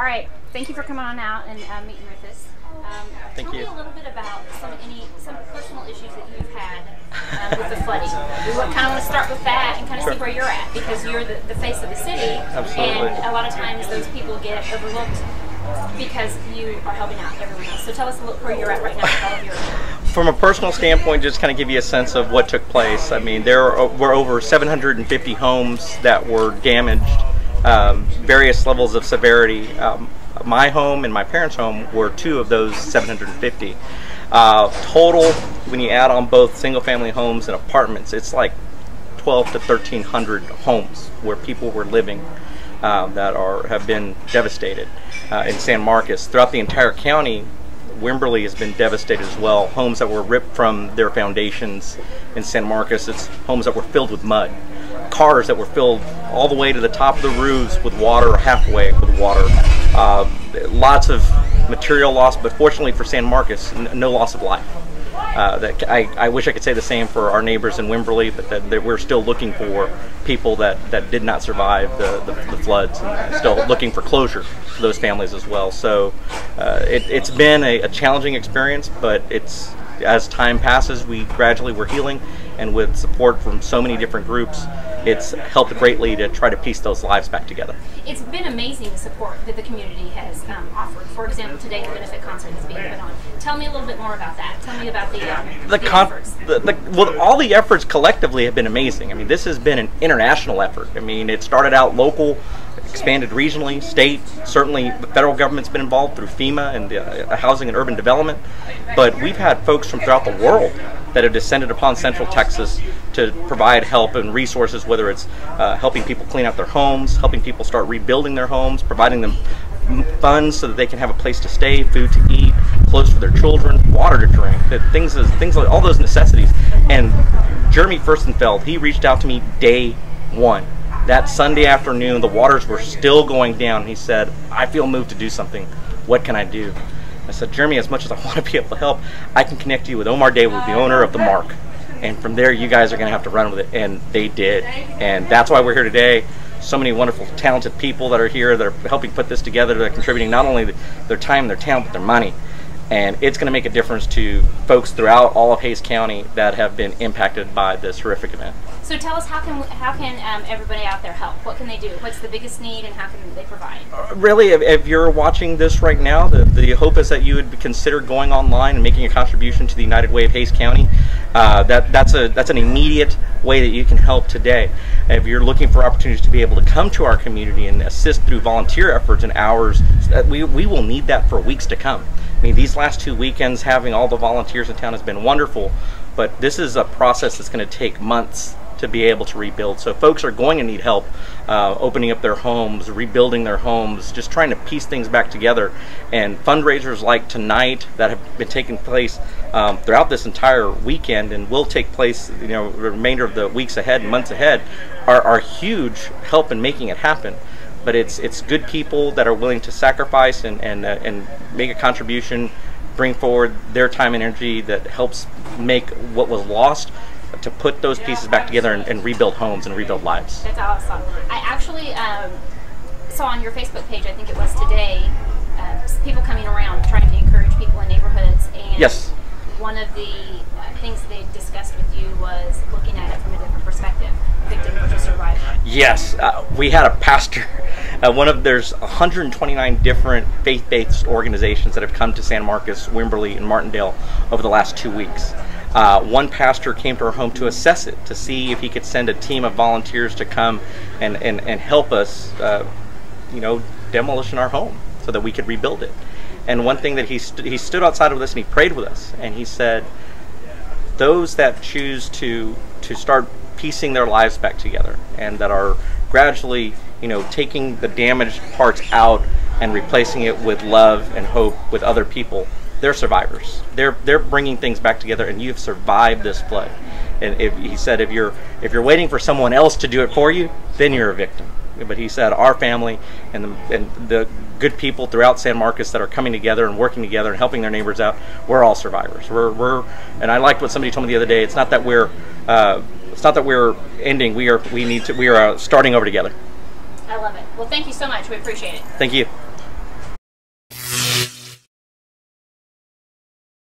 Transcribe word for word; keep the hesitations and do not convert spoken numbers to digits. All right, thank you for coming on out and uh, meeting with us. Um, thank tell you. me a little bit about some any some personal issues that you've had um, with the flooding. We kind of want to start with that and kind of sure. see where you're at, because you're the, the face of the city. Absolutely. And a lot of times those people get overlooked because you are helping out everyone else. So tell us a little where you're at right now with all of your... From a personal standpoint, just kind of give you a sense of what took place. I mean, there were over seven hundred fifty homes that were damaged, um, various levels of severity. Um, my home and my parents' home were two of those seven hundred fifty. Uh, total, when you add on both single-family homes and apartments, it's like twelve to thirteen hundred homes where people were living uh, that are have been devastated uh, in San Marcos. Throughout the entire county, Wimberley has been devastated as well. Homes that were ripped from their foundations in San Marcos. It's homes that were filled with mud. Cars that were filled all the way to the top of the roofs with water, halfway with water. Uh, lots of material loss, but fortunately for San Marcos, n no loss of life. Uh, that I, I wish I could say the same for our neighbors in Wimberley, but that, that we're still looking for people that, that did not survive the, the, the floods, and still looking for closure for those families as well. So uh, it, it's been a, a challenging experience, but it's as time passes, we gradually were healing, and with support from so many different groups, it's helped greatly to try to piece those lives back together. It's been amazing the support that the community has um, offered. For example, today the benefit concert is being put on. Tell me a little bit more about that. Tell me about the, um, the, the efforts. The, the, well, all the efforts collectively have been amazing. I mean, this has been an international effort. I mean, it started out local, expanded regionally, state, certainly the federal government's been involved through FEMA and the uh, Housing and Urban Development, but we've had folks from throughout the world that have descended upon Central Texas to provide help and resources, whether it's uh, helping people clean out their homes, helping people start rebuilding their homes, providing them funds so that they can have a place to stay, food to eat, clothes for their children, water to drink, that things, things like all those necessities. And Jeremy Furstenfeld, he reached out to me day one. That Sunday afternoon, the waters were still going down. He said, I feel moved to do something. What can I do? I said, Jeremy, as much as I want to be able to help, I can connect you with Omar David, the owner of The Mark. And from there, you guys are going to have to run with it. And they did. And that's why we're here today. So many wonderful, talented people that are here that are helping put this together. They're contributing not only their time, their talent, but their money. And it's going to make a difference to folks throughout all of Hays County that have been impacted by this horrific event. So tell us, how can how can um, everybody out there help? What can they do? What's the biggest need, and how can they provide? Uh, really, if, if you're watching this right now, the, the hope is that you would consider going online and making a contribution to the United Way of Hays County. Uh, that that's a that's an immediate way that you can help today. If you're looking for opportunities to be able to come to our community and assist through volunteer efforts and hours, we we will need that for weeks to come. I mean, these last two weekends, having all the volunteers in town has been wonderful, but this is a process that's going to take months to be able to rebuild. So folks are going to need help uh, opening up their homes, rebuilding their homes, just trying to piece things back together. And fundraisers like tonight that have been taking place um, throughout this entire weekend and will take place, you know, the remainder of the weeks ahead and months ahead, are, are huge help in making it happen. But it's it's good people that are willing to sacrifice and and, uh, and make a contribution, bring forward their time and energy that helps make what was lost to put those pieces back together and, and rebuild homes and rebuild lives. That's awesome. I actually um, saw on your Facebook page, I think it was today, uh, people coming around trying to encourage people in neighborhoods. And yes. One of the uh, things they discussed with you was looking at it from a different perspective, victim versus survivor. Yes, uh, we had a pastor. Uh, one of there's one hundred twenty-nine different faith-based organizations that have come to San Marcos, Wimberley, and Martindale over the last two weeks. Uh, one pastor came to our home to assess it, to see if he could send a team of volunteers to come and, and, and help us, uh, you know, demolition our home so that we could rebuild it. And one thing that he, st he stood outside of us and he prayed with us, and he said, those that choose to, to start piecing their lives back together and that are gradually, you know, taking the damaged parts out and replacing it with love and hope with other people, they're survivors. They're they're bringing things back together, and you've survived this flood. And if, he said, if you're if you're waiting for someone else to do it for you, then you're a victim. But he said, our family and the, and the good people throughout San Marcos that are coming together and working together and helping their neighbors out, we're all survivors. We're we're and I liked what somebody told me the other day. It's not that we're uh, it's not that we're ending. We are we need to we are starting over together. I love it. Well, thank you so much. We appreciate it. Thank you.